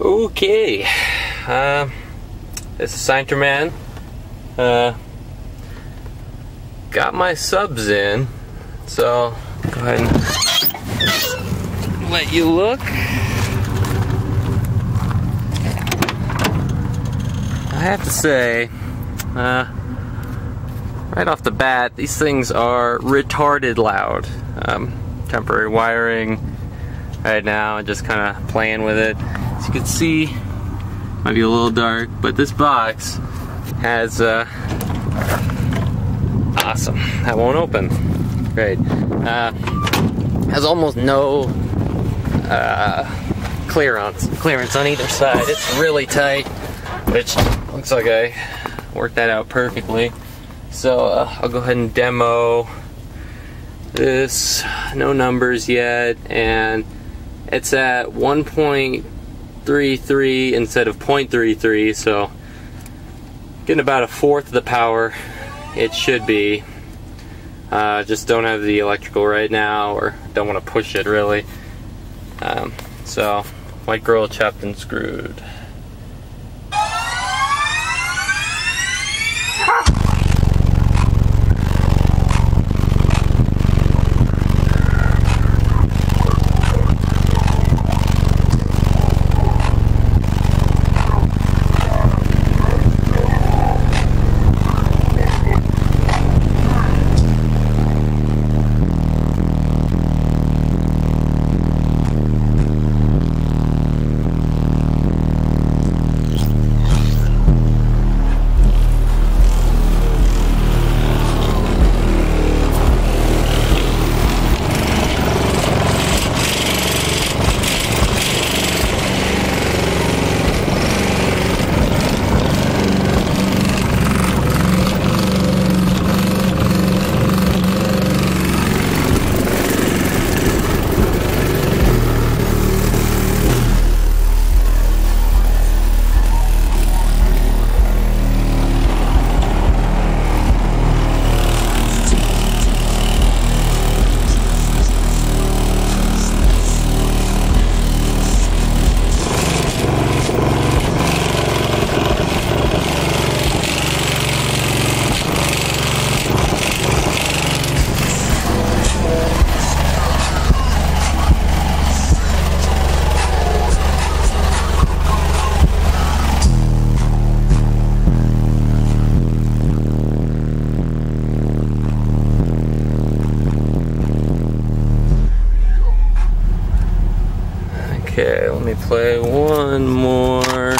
Okay, this is Sinterman. Got my subs in, so go ahead and let you look. I have to say, right off the bat, these things are retarded loud. Temporary wiring right now, just kind of playing with it. As you can see, might be a little dark, but this box has, awesome, that won't open, great, has almost no clearance on either side. It's really tight, which looks like I worked that out perfectly. So I'll go ahead and demo this, no numbers yet, and it's at 1.33 instead of 0.33, so getting about a fourth of the power it should be. Just don't have the electrical right now, or don't want to push it really. So white girl chopped and screwed. Okay, let me play one more.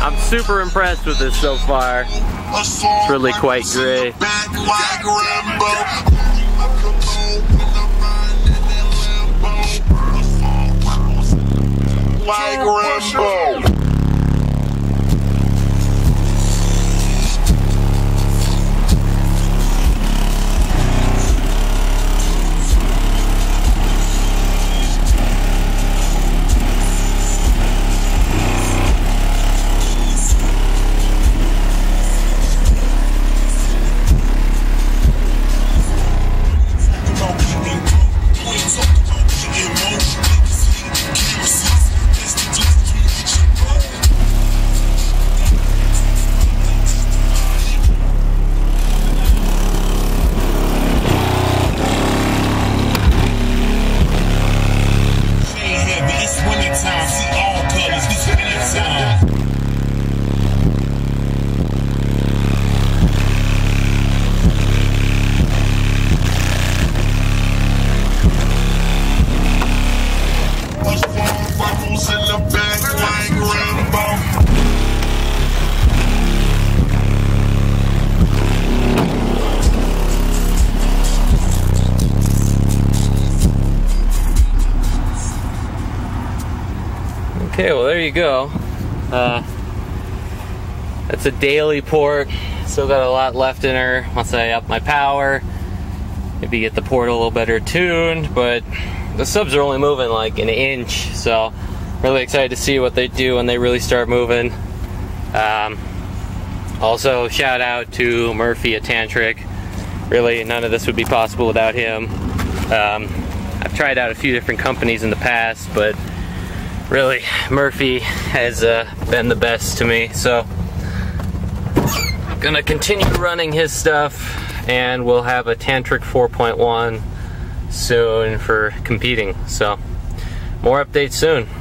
I'm super impressed with this so far. It's really quite great. Like Rambo. Okay, well there you go. That's a daily port. Still got a lot left in her once I up my power. Maybe get the port a little better tuned, but the subs are only moving like an inch, so really excited to see what they do when they really start moving. Also, shout out to Murphy at Tantric. Really, none of this would be possible without him. I've tried out a few different companies in the past, but really, Murphy has been the best to me. So, gonna continue running his stuff, and we'll have a Tantric 4.1 soon for competing. So, more updates soon.